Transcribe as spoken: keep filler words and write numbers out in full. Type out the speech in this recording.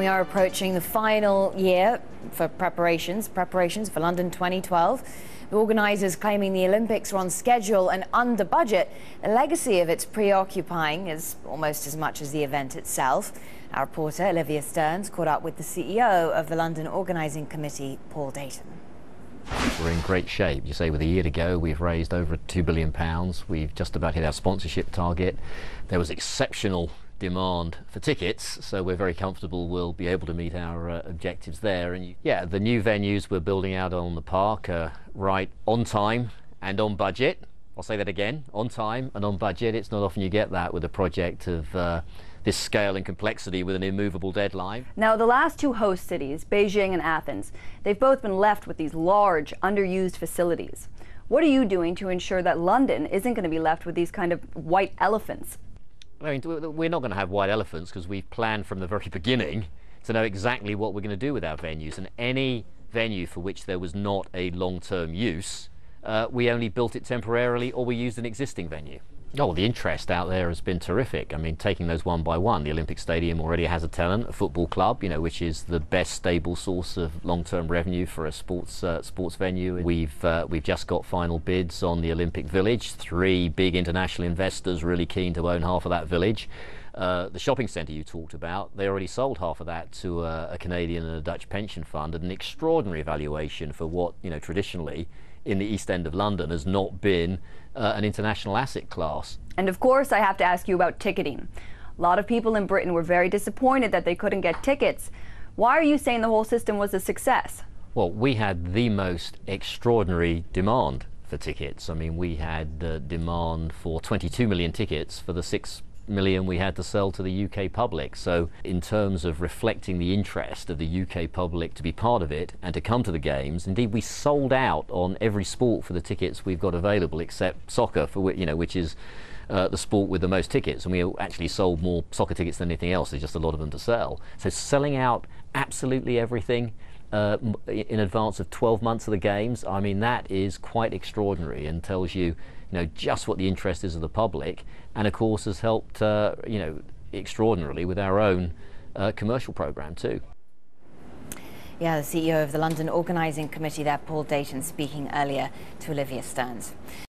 We are approaching the final year for preparations, preparations for London twenty twelve. The organisers claiming the Olympics are on schedule and under budget. The legacy of its preoccupying is almost as much as the event itself. Our reporter Olivia Stearns caught up with the C E O of the London Organising Committee, Paul Deighton. We're in great shape. You say with a year to go, we've raised over two billion pounds. We've just about hit our sponsorship target. There was exceptional demand for tickets, so we're very comfortable we'll be able to meet our uh, objectives there. And yeah, the new venues we're building out on the park are right on time and on budget. I'll say that again, on time and on budget. It's not often you get that with a project of uh, this scale and complexity with an immovable deadline. Now, the last two host cities, Beijing and Athens, they've both been left with these large, underused facilities. What are you doing to ensure that London isn't going to be left with these kind of white elephants? I mean, we're not going to have white elephants because we've planned from the very beginning to know exactly what we're going to do with our venues. And any venue for which there was not a long-term use, uh, we only built it temporarily or we used an existing venue. Oh, the interest out there has been terrific. I mean, taking those one by one, the Olympic Stadium already has a tenant, a football club, you know, which is the best stable source of long-term revenue for a sports uh, sports venue. We've uh, we've just got final bids on the Olympic Village. Three big international investors really keen to own half of that village. Uh, the shopping centre you talked about, they already sold half of that to a, a Canadian and a Dutch pension fund at an extraordinary valuation for what, you know, traditionally in the East End of London has not been uh, an international asset class. And of course, I have to ask you about ticketing. A lot of people in Britain were very disappointed that they couldn't get tickets. Why are you saying the whole system was a success? Well, we had the most extraordinary demand for tickets. I mean, we had uh, demand for twenty-two million tickets for the six million we had to sell to the U K public. So in terms of reflecting the interest of the U K public to be part of it and to come to the games, indeed we sold out on every sport for the tickets we've got available except soccer, for which, you know, which is uh, the sport with the most tickets, and we actually sold more soccer tickets than anything else. There's just a lot of them to sell. So selling out absolutely everything Uh, in advance of twelve months of the games, I mean, that is quite extraordinary and tells you, you know, just what the interest is of the public, and of course has helped, uh, you know, extraordinarily with our own uh, commercial program too. Yeah, the C E O of the London Organising Committee there, Paul Deighton, speaking earlier to Olivia Stearns.